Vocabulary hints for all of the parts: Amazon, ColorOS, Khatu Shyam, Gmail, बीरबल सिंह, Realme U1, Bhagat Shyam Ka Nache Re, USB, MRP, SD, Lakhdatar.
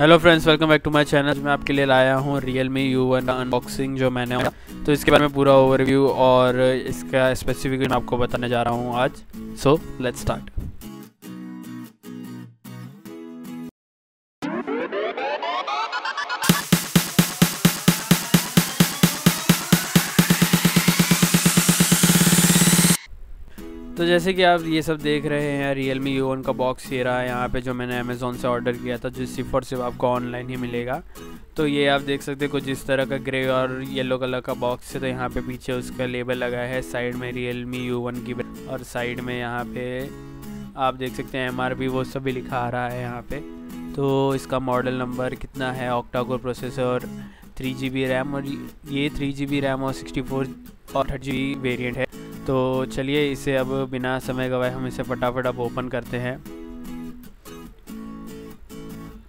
Hello friends, welcome back to my channel. मैं आपके लिए लाया हूँ Realme U1 का अनबॉक्सिंग जो मैंने तो इसके बारे में पूरा ओवरव्यू और इसका स्पेसिफिकेशन आपको बताने जा रहा हूँ आज। So let's start. तो जैसे कि आप ये सब देख रहे हैं, Realme U1 का बॉक्स ये रहा है। यहाँ पे जो मैंने Amazon से ऑर्डर किया था, जो सिर्फ और सिर्फ आपको ऑनलाइन ही मिलेगा। तो ये आप देख सकते हैं कुछ इस तरह का ग्रे और येलो कलर का बॉक्स है। तो यहाँ पे पीछे उसका लेबल लगा है, साइड में Realme U1 की और साइड में यहाँ पे आप देख सकते हैं MRP वो सब भी लिखा आ रहा है यहाँ पे। तो इसका मॉडल नंबर कितना है, octa core processor, 3 GB RAM, और ये 3 GB रैम और 64 और 8 GB वेरियंट है। तो चलिए इसे अब बिना समय गवाए हम इसे फटाफट अब ओपन करते हैं।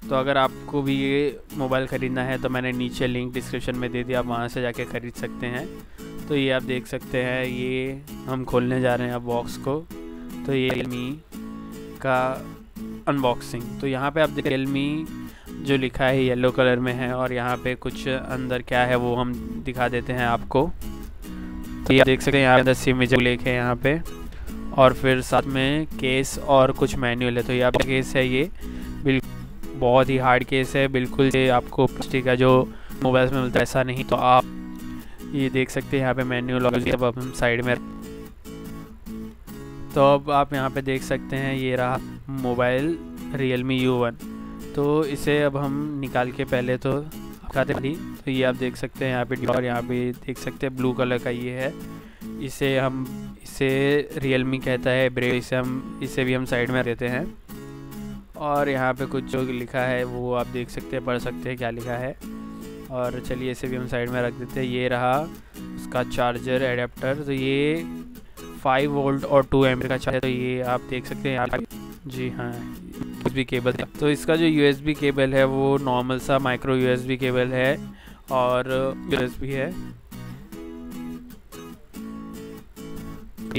तो अगर आपको भी ये मोबाइल ख़रीदना है तो मैंने नीचे लिंक डिस्क्रिप्शन में दे दिया, आप वहाँ से जाके ख़रीद सकते हैं। तो ये आप देख सकते हैं, ये हम खोलने जा रहे हैं अब बॉक्स को। तो ये Realme का अनबॉक्सिंग। तो यहाँ पे आप देख Realme जो लिखा है येलो कलर में है, और यहाँ पर कुछ अंदर क्या है वो हम दिखा देते हैं आपको। तो ये आप देख सकते हैं यहाँ पे सिम लेख है यहाँ पे, और फिर साथ में केस और कुछ मैनुअल है। तो ये आपका केस है, ये बिल्कुल बहुत ही हार्ड केस है, बिल्कुल ये आपको प्लास्टिक का जो मोबाइल्स में मिलता है ऐसा नहीं। तो आप ये देख सकते हैं यहाँ पे मैनुअल, और अब हम साइड में। तो अब आप यहाँ पे देख सकते हैं ये रहा मोबाइल Realme U1। तो इसे अब हम निकाल के पहले तो खाते थी। तो ये आप देख सकते हैं यहाँ पे, और यहाँ पे देख सकते हैं ब्लू कलर का ये है, इसे हम इसे Realme कहता है ब्रेव, इसे हम इसे भी हम साइड में देते हैं। और यहाँ पे कुछ जो लिखा है वो आप देख सकते हैं, पढ़ सकते हैं क्या लिखा है। और चलिए इसे भी हम साइड में रख देते हैं। ये रहा उसका चार्जर एडेप्टर। तो ये 5 वोल्ट और 2 एम्पीयर का चार्जर। तो ये आप देख सकते हैं यहाँ, जी हाँ, USB केबल। तो इसका जो USB केबल है वो नॉर्मल सा माइक्रो USB केबल है और USB है।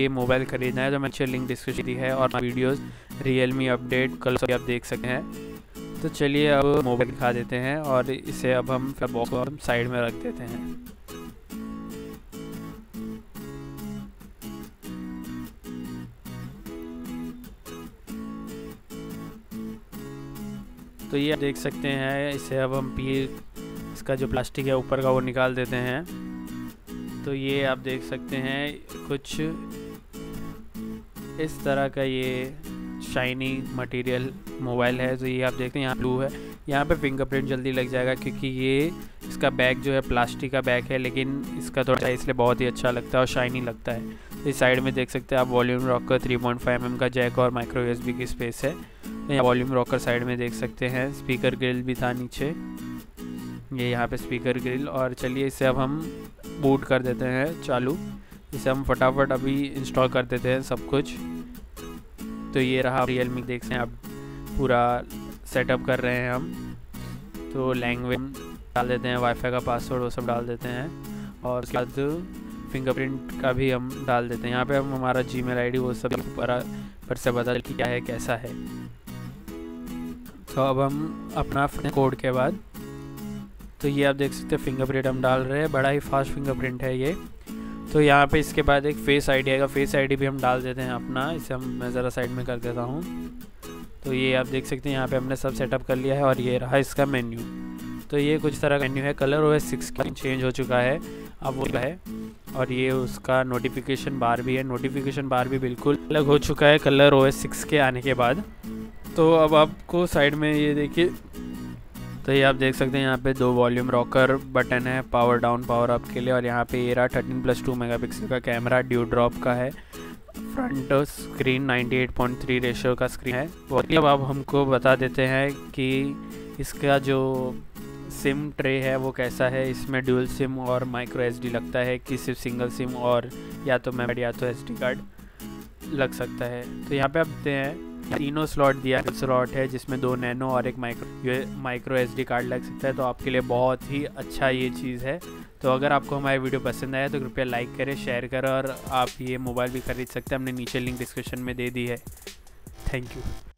ये मोबाइल खरीदना है तो मैं अच्छे लिंक डिस्क्रिप्शन दी है, और वीडियोस Realme अपडेट कल से आप देख सकते हैं। तो चलिए अब मोबाइल दिखा देते हैं, और इसे अब हम बॉक्स को साइड में रख देते हैं। तो ये आप देख सकते हैं, इसे अब हम इसका जो प्लास्टिक है ऊपर का वो निकाल देते हैं। तो ये आप देख सकते हैं कुछ इस तरह का ये शाइनी मटेरियल मोबाइल है। तो ये आप देखते हैं यहाँ ब्लू है, यहाँ पे फिंगरप्रिंट जल्दी लग जाएगा क्योंकि ये इसका बैग जो है प्लास्टिक का बैग है, लेकिन इसका थोड़ा इसलिए बहुत ही अच्छा लगता है और शाइनी लगता है। इस साइड में देख सकते हैं आप वॉल्यूम रॉकर, 3.5 mm का जैक और माइक्रो USB की स्पेस है। यहाँ वॉल्यूम रॉकर साइड में देख सकते हैं, स्पीकर ग्रिल भी था नीचे, ये यहाँ पे स्पीकर ग्रिल। और चलिए इसे अब हम बूट कर देते हैं चालू, इसे हम फटाफट अभी इंस्टॉल कर देते हैं सब कुछ। तो ये रहा Realme, देख सकते हैं आप पूरा सेटअप कर रहे हैं हम। तो लैंग्वेज डाल देते हैं, वाईफाई का पासवर्ड वो सब डाल देते हैं, और उसके बाद फिंगरप्रिंट का भी हम डाल देते हैं। यहाँ पे हम हमारा Gmail ID वो सब पर से बता कि क्या है कैसा है। तो अब हम अपना कोड के बाद, तो ये आप देख सकते हैं फिंगरप्रिंट हम डाल रहे हैं, बड़ा ही फास्ट फिंगरप्रिंट है ये। तो यहाँ पे इसके बाद एक फेस ID आएगा, फेस ID भी हम डाल देते हैं अपना। इसे हम मैं ज़रा साइड में कर देता हूँ। तो ये आप देख सकते हैं यहाँ पे हमने सब सेटअप कर लिया है, और ये रहा इसका मेन्यू। तो ये कुछ तरह का मेन्यू है, ColorOS 6 चेंज हो चुका है अब वो है, और ये उसका नोटिफिकेशन बार भी है, नोटिफिकेशन बार भी बिल्कुल अलग हो चुका है ColorOS 6 के आने के बाद। तो अब आपको साइड में ये देखिए, तो ये आप देख सकते हैं यहाँ पे 2 वॉल्यूम रॉकर बटन है, पावर डाउन पावर अप के लिए। और यहाँ पे ये रहा 13+2 MP का कैमरा, ड्यू ड्रॉप का है, फ्रंट स्क्रीन 98.3 रेशियो का स्क्रीन है। तो अब हमको बता देते हैं कि इसका जो सिम ट्रे है वो कैसा है, इसमें ड्यूल सिम और माइक्रो SD लगता है कि सिर्फ सिंगल सिम और या तो मेमोरी या तो SD कार्ड लग सकता है। तो यहाँ पे आप देखते हैं तीनों स्लॉट दिया स्लॉट है, जिसमें 2 नैनो और एक माइक्रो SD कार्ड लग सकता है। तो आपके लिए बहुत ही अच्छा ये चीज़ है। तो अगर आपको हमारे वीडियो पसंद आया तो कृपया लाइक करें, शेयर करें, और आप ये मोबाइल भी खरीद सकते हैं, हमने नीचे लिंक डिस्क्रिप्शन में दे दी है। Thank you.